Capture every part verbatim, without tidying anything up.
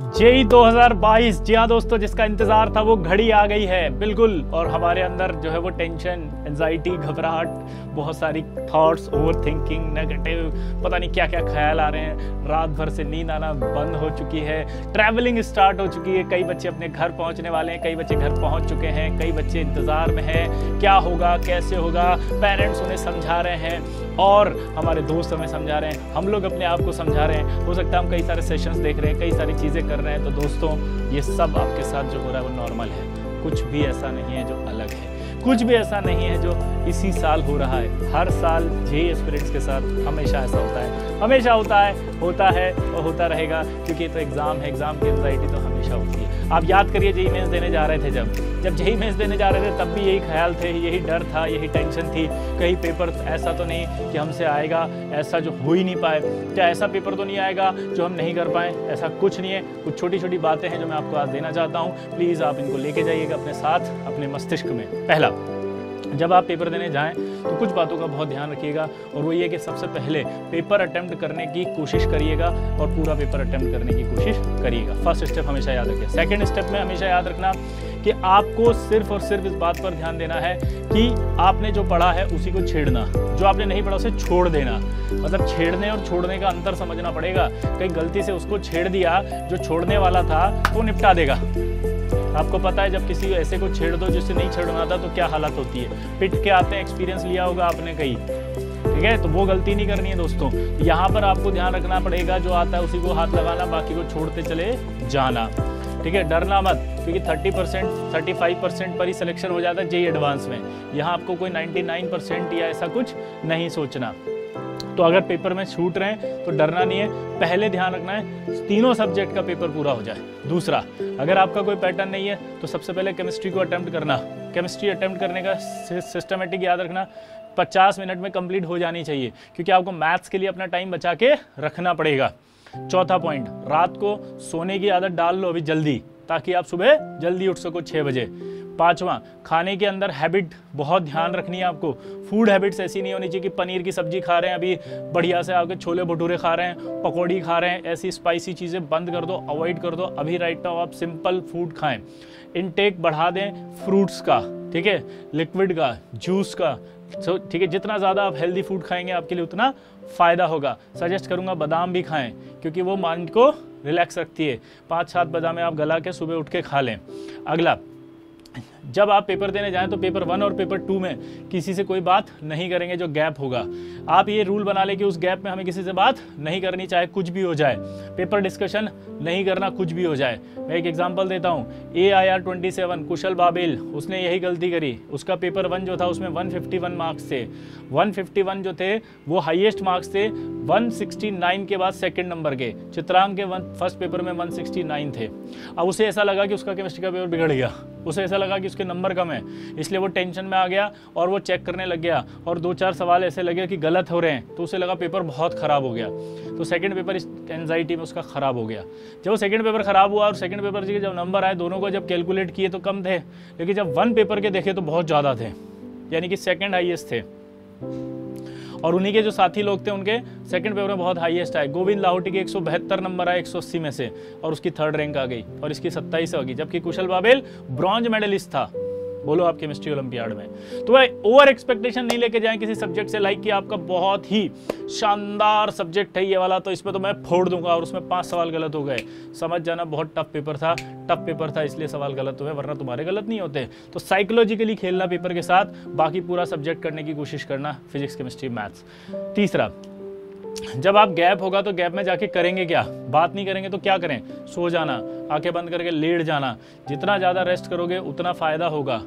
JEE दो हज़ार बाईस, जी हाँ दोस्तों, जिसका इंतजार था वो घड़ी आ गई है बिल्कुल। और हमारे अंदर जो है वो टेंशन, एंजाइटी, घबराहट, बहुत सारी थॉट्स, ओवरथिंकिंग, नेगेटिव, पता नहीं क्या क्या ख्याल आ रहे हैं। रात भर से नींद आना बंद हो चुकी है, ट्रैवलिंग स्टार्ट हो चुकी है। कई बच्चे अपने घर पहुंचने वाले हैं, कई बच्चे घर पहुंच चुके हैं, कई बच्चे इंतज़ार में हैं, क्या होगा कैसे होगा। पेरेंट्स उन्हें समझा रहे हैं और हमारे दोस्त हमें समझा रहे हैं, हम लोग अपने आप को समझा रहे हैं। हो सकता है हम कई सारे सेशंस देख रहे हैं, कई सारी चीज़ें कर रहे हैं। तो दोस्तों, ये सब आपके साथ जो हो रहा है वो नॉर्मल है, कुछ भी ऐसा नहीं है जो अलग है, कुछ भी ऐसा नहीं है जो इसी साल हो रहा है। हर साल जेई एस्पिरेंट्स के साथ हमेशा ऐसा होता है, हमेशा होता है, होता है और होता रहेगा, क्योंकि ये तो एग्ज़ाम है। एग्ज़ाम की एंजाइटी तो हमेशा होती है। आप याद करिए, जेई मेंस देने जा रहे थे, जब जब जेई मेंस देने जा रहे थे तब भी यही ख्याल थे, यही डर था, यही टेंशन थी, कहीं पेपर ऐसा तो नहीं कि हमसे आएगा ऐसा जो हो ही नहीं पाए, क्या ऐसा पेपर तो नहीं आएगा जो हम नहीं कर पाएँ। ऐसा कुछ नहीं है। कुछ छोटी छोटी बातें हैं जो मैं आपको आज देना चाहता हूँ, प्लीज़ आप इनको लेके जाइएगा अपने साथ, अपने मस्तिष्क में। पहला, जब आप पेपर देने जाएं तो कुछ बातों का बहुत ध्यान रखिएगा, और वो ये कि सबसे पहले पेपर अटेम्प्ट करने की कोशिश करिएगा और पूरा पेपर अटेम्प्ट करने की कोशिश करिएगा। फर्स्ट स्टेप हमेशा याद रखिए। सेकंड स्टेप में हमेशा याद रखना कि आपको सिर्फ और सिर्फ इस बात पर ध्यान देना है कि आपने जो पढ़ा है उसी को छेड़ना, जो आपने नहीं पढ़ा उसे छोड़ देना। मतलब छेड़ने और छोड़ने का अंतर समझना पड़ेगा। कहीं गलती से उसको छेड़ दिया जो छोड़ने वाला था वो निपटा देगा। आपको पता है, जब किसी ऐसे को छेड़ दो जिससे नहीं छेड़ना था तो क्या हालत होती है, पिट के आते हैं। एक्सपीरियंस लिया होगा आपने कहीं, ठीक है। तो वो गलती नहीं करनी है दोस्तों। यहाँ पर आपको ध्यान रखना पड़ेगा, जो आता है उसी को हाथ लगाना, बाकी को छोड़ते चले जाना, ठीक है। डरना मत, क्योंकि तीस परसेंट पैंतीस परसेंट पर ही सिलेक्शन हो जाता है जेई एडवांस में। यहाँ आपको कोई निन्यानवे परसेंट या ऐसा कुछ नहीं सोचना। तो अगर पेपर में छूट रहे हैं तो डरना नहीं है। पहले ध्यान रखना है तीनों सब्जेक्ट का पेपर पूरा हो जाए। दूसरा, अगर आपका कोई पैटर्न नहीं है तो सबसे पहले केमिस्ट्री को अटेम्प्ट करना। केमिस्ट्री अटेम्प्ट करने का सिस्टमेटिक याद रखना पचास मिनट में कंप्लीट हो जानी चाहिए, क्योंकि आपको मैथ्स के लिए अपना टाइम बचा के रखना पड़ेगा। चौथा पॉइंट, रात को सोने की आदत डाल लो अभी जल्दी, ताकि आप सुबह जल्दी उठ सको छः बजे। पाँचवा, खाने के अंदर हैबिट बहुत ध्यान रखनी है आपको। फूड हैबिट्स ऐसी नहीं होनी चाहिए कि पनीर की सब्जी खा रहे हैं अभी, बढ़िया से आपके छोले भटूरे खा रहे हैं, पकौड़ी खा रहे हैं। ऐसी स्पाइसी चीज़ें बंद कर दो, अवॉइड कर दो। अभी राइट नाउ आप सिंपल फूड खाएं। इनटेक बढ़ा दें फ्रूट्स का, ठीक है, लिक्विड का, जूस का, ठीक है। जितना ज़्यादा आप हेल्दी फूड खाएंगे आपके लिए उतना फ़ायदा होगा। सजेस्ट करूँगा बादाम भी खाएं, क्योंकि वो माइंड को रिलैक्स रखती है। पाँच सात बादाम आप गला के सुबह उठ के खा लें। अगला, जब आप पेपर देने जाएं तो पेपर वन और पेपर टू में किसी से कोई बात नहीं करेंगे। जो गैप होगा आप ये रूल बना लें कि उस गैप में हमें किसी से बात नहीं करनी, चाहे कुछ भी हो जाए। पेपर डिस्कशन नहीं करना, कुछ भी हो जाए। मैं एक एग्जांपल देता हूँ, A I R twenty seven Kushal Babel, उसने यही गलती करी। उसका पेपर वन जो था उसमें एक सौ इक्यावन मार्क्स थे। एक सौ इक्यावन जो थे वो हाईएस्ट मार्क्स थे, एक सौ उनहत्तर के बाद सेकंड नंबर के। चित्रांग के फर्स्ट पेपर में एक सौ उनहत्तर थे। अब उसे ऐसा लगा कि उसका केमिस्ट्री का पेपर बिगड़ गया, उसे ऐसा लगा कि उसके नंबर कम है, इसलिए वो टेंशन में आ गया और वो चेक करने लग गया और दो चार सवाल ऐसे लगे कि गलत हो रहे हैं, तो उसे लगा पेपर बहुत ख़राब हो गया। तो सेकंड पेपर इस एंजाइटी में उसका ख़राब हो गया। जब वो सेकंड पेपर ख़राब हुआ और सेकंड पेपर के जब नंबर आए, दोनों को जब कैलकुलेट किए तो कम थे, लेकिन जब वन पेपर के देखे तो बहुत ज़्यादा थे, यानी कि सेकेंड हाइएस्ट थे। और उन्हीं के जो साथी लोग थे उनके सेकंड पेपर में बहुत हाईएस्ट आए। गोविंद लाहोटी के एक सौ बहत्तर नंबर आए एक सौ अस्सी में से, और उसकी थर्ड रैंक आ गई और इसकी सत्ताईस आ गई, जबकि कुशल बाबेल ब्रॉन्ज मेडलिस्ट था। बोलो आप, केमिस्ट्री ओलंपियाड में। तो भाई ओवर एक्सपेक्टेशन नहीं लेके जाएं किसी सब्जेक्ट से, लाइक कि आपका बहुत ही शानदार सब्जेक्ट है ये वाला, तो इसमें तो मैं फोड़ दूंगा, और उसमें पांच सवाल गलत हो गए। समझ जाना बहुत टफ पेपर था, टफ पेपर था इसलिए सवाल गलत हुए, वरना तुम्हारे गलत नहीं होते। तो साइकोलॉजिकली खेलना पेपर के साथ, बाकी पूरा सब्जेक्ट करने की कोशिश करना, फिजिक्स केमिस्ट्री मैथ्स। तीसरा, जब आप गैप होगा तो गैप में जाके करेंगे क्या, बात नहीं करेंगे तो क्या करें, सो जाना, आंखें बंद करके लेट जाना। जितना ज़्यादा रेस्ट करोगे उतना फ़ायदा होगा।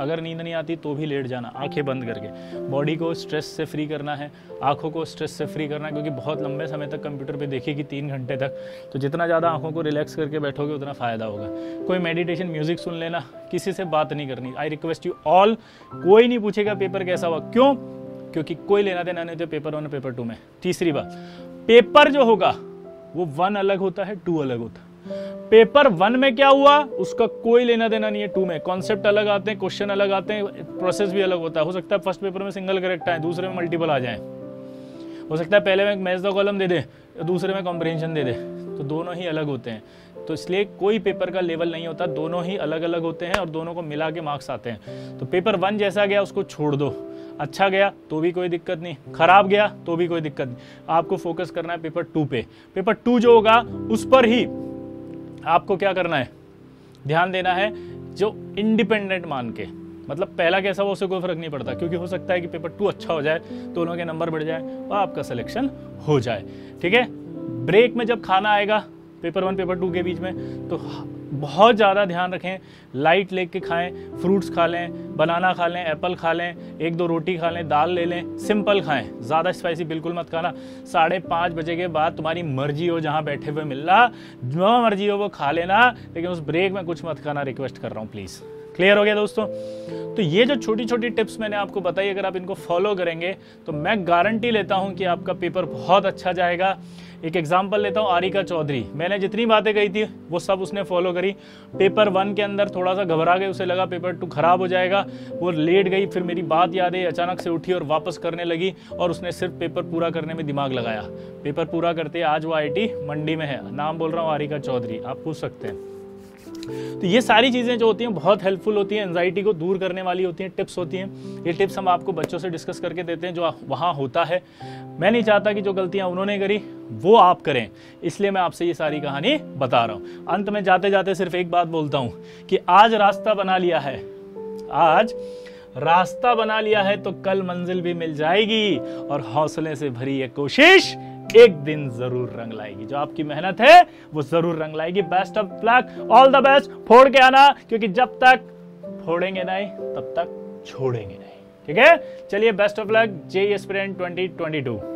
अगर नींद नहीं आती तो भी लेट जाना, आंखें बंद करके। बॉडी को स्ट्रेस से फ्री करना है, आंखों को स्ट्रेस से फ्री करना है, क्योंकि बहुत लंबे समय तक कंप्यूटर पे देखेगी, तीन घंटे तक। तो जितना ज़्यादा आंखों को रिलैक्स करके बैठोगे उतना फ़ायदा होगा। कोई मेडिटेशन म्यूज़िक सुन लेना, किसी से बात नहीं करनी। आई रिक्वेस्ट यू ऑल, कोई नहीं पूछेगा पेपर कैसा हुआ, क्यों, क्योंकि कोई लेना देना नहीं होता पेपर वन और पेपर टू में। तीसरी बात, पेपर जो होगा वो वन अलग होता है, टू अलग होता है। पेपर वन में क्या हुआ उसका कोई लेना देना नहीं है टू में। कॉन्सेप्ट अलग आते हैं, क्वेश्चन अलग आते हैं, प्रोसेस भी अलग होता है। हो सकता है फर्स्ट पेपर में सिंगल करेक्ट आए, दूसरे में मल्टीपल आ जाए। हो सकता है पहले में मैथ्स का कॉलम दे दे, दूसरे में कॉम्प्रिहेंशन दे दे। तो दोनों ही अलग होते हैं, तो इसलिए कोई पेपर का लेवल नहीं होता, दोनों ही अलग अलग होते हैं और दोनों को मिला के मार्क्स आते हैं। तो पेपर वन जैसा गया उसको छोड़ दो, अच्छा गया तो भी कोई दिक्कत नहीं, खराब गया तो भी कोई दिक्कत नहीं, आपको फोकस करना है पेपर टू पे। पेपर टू जो होगा उस पर ही आपको क्या करना है, ध्यान देना है, जो इंडिपेंडेंट मान के, मतलब पहला कैसा वो उससे कोई फर्क नहीं पड़ता, क्योंकि हो सकता है कि पेपर टू अच्छा हो जाए, दोनों के नंबर बढ़ जाए और आपका सिलेक्शन हो जाए। ठीक है, ब्रेक में जब खाना आएगा पेपर वन पेपर टू के बीच में, तो बहुत ज़्यादा ध्यान रखें, लाइट लेके खाएं, फ्रूट्स खा लें, बनाना खा लें, एप्पल खा लें, एक दो रोटी खा लें, दाल ले लें, सिंपल खाएं, ज़्यादा स्पाइसी बिल्कुल मत खाना। साढ़े पाँच बजे के बाद तुम्हारी मर्जी हो, जहाँ बैठे हुए मिलना, जो मर्जी हो वो खा लेना, लेकिन उस ब्रेक में कुछ मत खाना, रिक्वेस्ट कर रहा हूँ प्लीज़। क्लियर हो गया दोस्तों? तो ये जो छोटी छोटी टिप्स मैंने आपको बताई, अगर आप इनको फॉलो करेंगे तो मैं गारंटी लेता हूँ कि आपका पेपर बहुत अच्छा जाएगा। एक एग्जाम्पल लेता हूँ, आरिका चौधरी, मैंने जितनी बातें कही थी वो सब उसने फॉलो करी। पेपर वन के अंदर थोड़ा सा घबरा गई, उसे लगा पेपर टू खराब हो जाएगा, वो लेट गई, फिर मेरी बात याद है, अचानक से उठी और वापस करने लगी और उसने सिर्फ पेपर पूरा करने में दिमाग लगाया। पेपर पूरा करते आज वो आई आई टी मंडी में है, नाम बोल रहा हूँ आरिका चौधरी, आप पूछ सकते हैं। तो ये सारी चीज़ें जो होती हैं बहुत हेल्पफुल होती हैं, एंजाइटी को दूर करने वाली होती हैं, टिप्स होती हैं। ये टिप्स हम आपको बच्चों से डिस्कस करके देते हैं जो वहाँ होता है। मैं नहीं चाहता कि जो गलतियाँ उन्होंने करी वो आप करें, इसलिए मैं आपसे ये सारी कहानी बता रहा हूँ। अंत में जाते जाते सिर्फ एक बात बोलता हूँ कि आज रास्ता बना लिया है, आज रास्ता बना लिया है तो कल मंजिल भी मिल जाएगी, और हौसले से भरी ये कोशिश एक दिन जरूर रंग लाएगी। जो आपकी मेहनत है वो जरूर रंग लाएगी। Best of luck, all the best, फोड़ के आना, क्योंकि जब तक फोड़ेंगे नहीं तब तक छोड़ेंगे नहीं। ठीक है, चलिए, best of luck J E aspirant twenty twenty to.